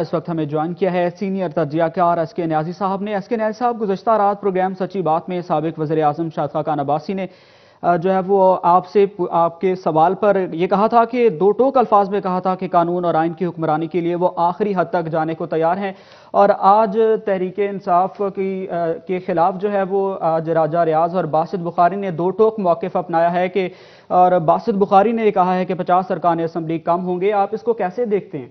इस वक्त हमें ज्वाइन किया है सीनियर तजियाकार एस के नियाजी साहब ने। एस के नियाजी साहब, गुज़श्ता रात प्रोग्राम सच्ची बात में साबिक वज़ीर आज़म शाहिद खाकान अब्बासी ने जो है वो आपसे आपके सवाल पर यह कहा था कि दो टोक अल्फाज में कहा था कि कानून और आइन की हुक्मरानी के लिए वो आखिरी हद तक जाने को तैयार हैं, और आज तहरीक इंसाफ की के खिलाफ जो है वो आज राजा रियाज और बासित बुखारी ने दो टोक मौक़िफ़ अपनाया है कि, और बासित बुखारी ने यह कहा है कि 50 अरकान असम्बली कम होंगे। आप इसको कैसे देखते हैं?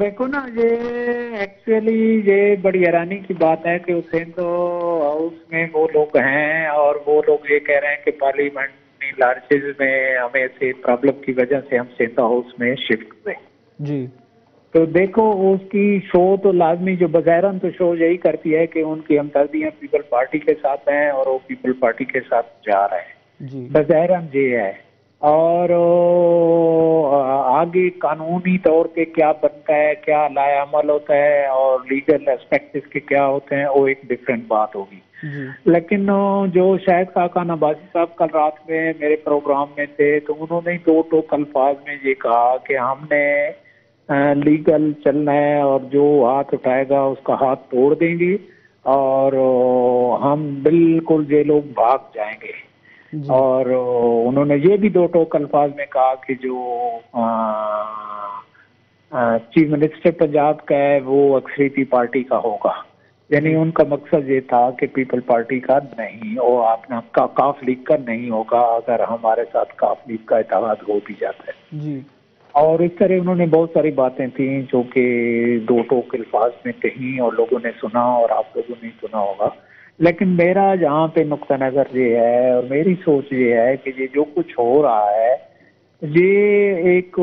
देखो ना, ये एक्चुअली ये बड़ी हैरानी की बात है कि हुसैन तो हाउस में वो लोग हैं और वो लोग ये कह रहे हैं कि पार्लियामेंट्री लार्जेज में हमें ऐसे प्रॉब्लम की वजह से हम सेंधा हाउस में शिफ्ट हुए जी। तो देखो, उसकी शो तो लाजमी जो बगैरन तो शो यही करती है कि उनकी हमदर्दियाँ पीपल पार्टी के साथ हैं और वो पीपल पार्टी के साथ जा रहे हैं, बगैरन ये है। और आगे कानूनी तौर पे क्या बनता है, क्या लायामल होता है और लीगल एस्पेक्ट इसके क्या होते हैं, वो एक डिफरेंट बात होगी। लेकिन जो शाहिद खाकान अब्बासी साहब कल रात में मेरे प्रोग्राम में थे, तो उन्होंने दो टोक अल्फाज में ये कहा कि हमने लीगल चलना है और जो हाथ उठाएगा उसका हाथ तोड़ देंगे और हम बिल्कुल ये लोग भाग जाएंगे। और उन्होंने ये भी दो टोक अल्फाज में कहा कि जो चीफ मिनिस्टर पंजाब का है वो अक्सरीती पार्टी का होगा, यानी उनका मकसद ये था कि पीपल पार्टी का नहीं, और अपना काफ लीग का नहीं होगा अगर हमारे साथ काफ लीग का इत्तेहाद हो भी जाता है जी। और इस तरह उन्होंने बहुत सारी बातें थी जो कि दो टोक अल्फाज में कहीं और लोगों ने सुना और आप लोगों ने सुना होगा। लेकिन मेरा जहाँ पे नुक्ता नज़र ये है और मेरी सोच ये है कि ये जो कुछ हो रहा है ये एक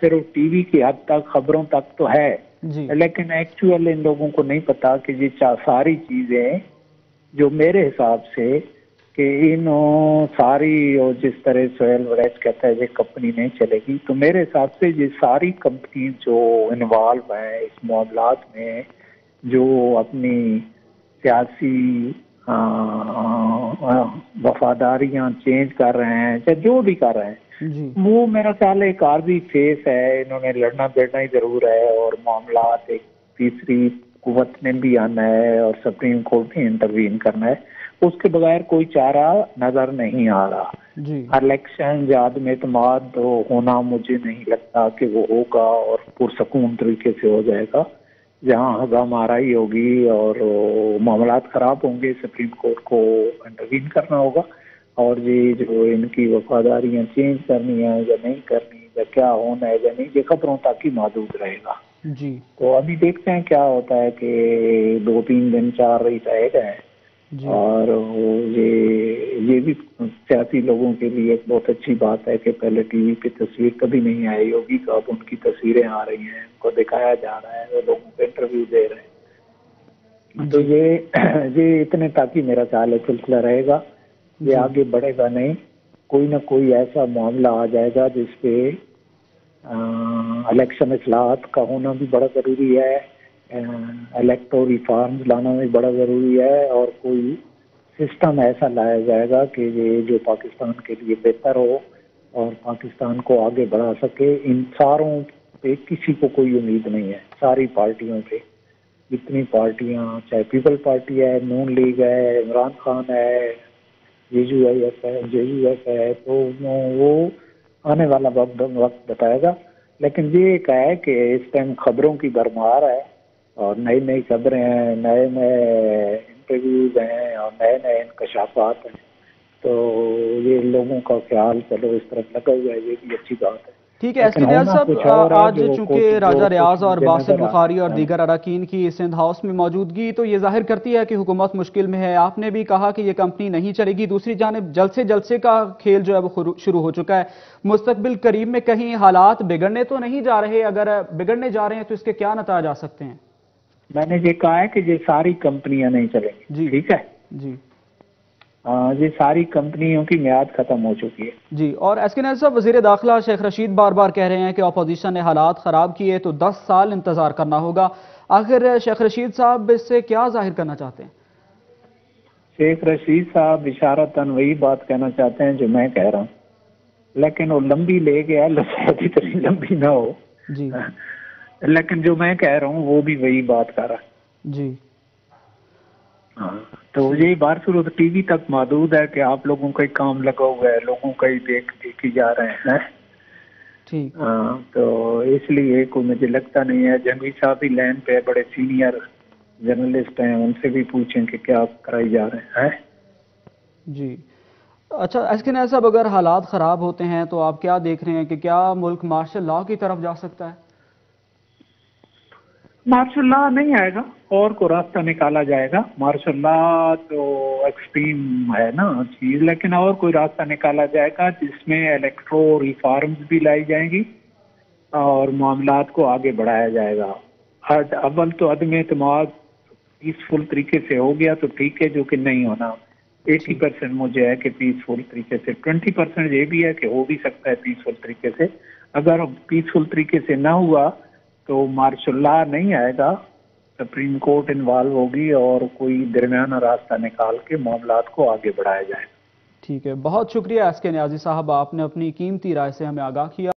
सिर्फ टीवी की हद तक, खबरों तक तो है, लेकिन एक्चुअल इन लोगों को नहीं पता कि ये सारी चीज़ें जो मेरे हिसाब से कि इन सारी, और जिस तरह सोहेल वरैस कहता है ये कंपनी नहीं चलेगी, तो मेरे हिसाब से ये सारी कंपनी जो इन्वॉल्व हैं इस मामलात में, जो अपनी सियासी वफादारियां चेंज कर रहे हैं या जो भी कर रहे हैं, वो मेरा ख्याल एक आर्जी फेस है। इन्होंने लड़ना बैठना ही जरूर है और मामला एक तीसरी कुवत ने भी आना है और सुप्रीम कोर्ट में इंटरवीन करना है, उसके बगैर कोई चारा नजर नहीं आ रहा। इलेक्शन आदम एतमाद होना मुझे नहीं लगता कि वो होगा और पुरसकून तरीके से हो जाएगा, जहाँ हंगामाराई होगी और मामला खराब होंगे, सुप्रीम कोर्ट को इंटरवीन करना होगा। और ये जो इनकी वफादारियाँ चेंज करनी है या नहीं करनी, या क्या होना है या नहीं, ये खबरों तक ही महदूद रहेगा जी। तो अभी देखते हैं क्या होता है कि 2-3 दिन 4 रेस आए गए हैं, और ये भी सियासी लोगों के लिए एक बहुत अच्छी बात है कि पहले टीवी पे तस्वीर कभी नहीं आई होगी, तो अब उनकी तस्वीरें आ रही हैं, उनको दिखाया जा रहा है, वो लोगों को इंटरव्यू दे रहे हैं। तो ये इतने ताकि मेरा ख्याल है सिलसिला रहेगा, ये आगे बढ़ेगा नहीं। कोई ना कोई ऐसा मामला आ जाएगा जिसपे इलेक्शन इस्लाहत का होना भी बड़ा ज़रूरी है, इलेक्टोरल रिफॉर्म्स लाना भी बड़ा ज़रूरी है, और कोई सिस्टम ऐसा लाया जाएगा कि ये जो पाकिस्तान के लिए बेहतर हो और पाकिस्तान को आगे बढ़ा सके। इन सारों पे किसी को कोई उम्मीद नहीं है, सारी पार्टियों पे, जितनी पार्टियां, चाहे पीपल पार्टी है, नून लीग है, इमरान खान है, जेयूएफ है, तो वो आने वाला वक्त बताएगा। लेकिन ये एक है कि इस टाइम खबरों की भरमार है और नई नई खबरें हैं, नए नए इंटरव्यूज हैं और नए नए इंकशाफात हैं, तो ये लोगों का ख्याल चलो इस तरफ लगा हुआ है, ये भी अच्छी बात है। ठीक है एस के नियाज़ साहब, आज चूंकि राजा रियाज और बासित बुखारी और दीगर अरकान की सिंध हाउस में मौजूदगी तो ये जाहिर करती है कि हुकूमत मुश्किल में है। आपने भी कहा कि ये कंपनी नहीं चलेगी। दूसरी जानिब जलसे का खेल जो है वो शुरू हो चुका है। मुस्तकबिल करीब में कहीं हालात बिगड़ने तो नहीं जा रहे? अगर बिगड़ने जा रहे हैं तो इसके क्या नतीजे आ सकते हैं? मैंने ये कहा है कि ये सारी कंपनियां नहीं चलेंगी, ठीक है जी। ये सारी कंपनियों की म्याद खत्म हो चुकी है जी। और एस के नियाज़ी साहब, वज़ीर दाखिला शेख रशीद बार बार कह रहे हैं कि अपोजिशन ने हालात ख़राब किए तो 10 साल इंतज़ार करना होगा। आखिर शेख रशीद साहब इससे क्या जाहिर करना चाहते हैं? शेख रशीद साहब इशारतन वही बात कहना चाहते हैं जो मैं कह रहा हूँ लेकिन वो लंबी ले गया, लफादी तरी लंबी ना हो जी। लेकिन जो मैं कह रहा हूँ वो भी वही बात कर रहा जी। तो यही बार शुरू टीवी तक महदूद है कि आप लोगों का ही काम लगा हुआ है, लोगों का ही देखे जा रहे हैं ठीक। तो इसलिए कोई मुझे लगता नहीं है। जंगवी साहब भी लाइन पे बड़े सीनियर जर्नलिस्ट हैं, उनसे भी पूछें कि क्या कराए जा रहे हैं जी। अच्छा एस के नाज़ी साहब, अगर हालात ख़राब होते हैं तो आप क्या देख रहे हैं कि क्या मुल्क मार्शल लॉ की तरफ जा सकता है? मार्शल लॉ नहीं आएगा, और को रास्ता निकाला जाएगा। मार्शल लॉ तो एक्सट्रीम है ना चीज, लेकिन और कोई रास्ता निकाला जाएगा जिसमें इलेक्ट्रो रिफॉर्म्स भी लाई जाएंगी और मामलात को आगे बढ़ाया जाएगा। अव्वल तो अदम एतमाद पीसफुल तरीके से हो गया तो ठीक है, जो कि नहीं होना। 80% मुझे है कि पीसफुल तरीके से, 20% ये भी है कि हो भी सकता है पीसफुल तरीके से। अगर पीसफुल तरीके से ना हुआ तो मार्शल लॉ नहीं आएगा, सुप्रीम कोर्ट इन्वॉल्व होगी और कोई दरमियाना रास्ता निकाल के मामलात को आगे बढ़ाया जाएगा। ठीक है, बहुत शुक्रिया एस के नियाज़ी साहब, आपने अपनी कीमती राय से हमें आगाह किया।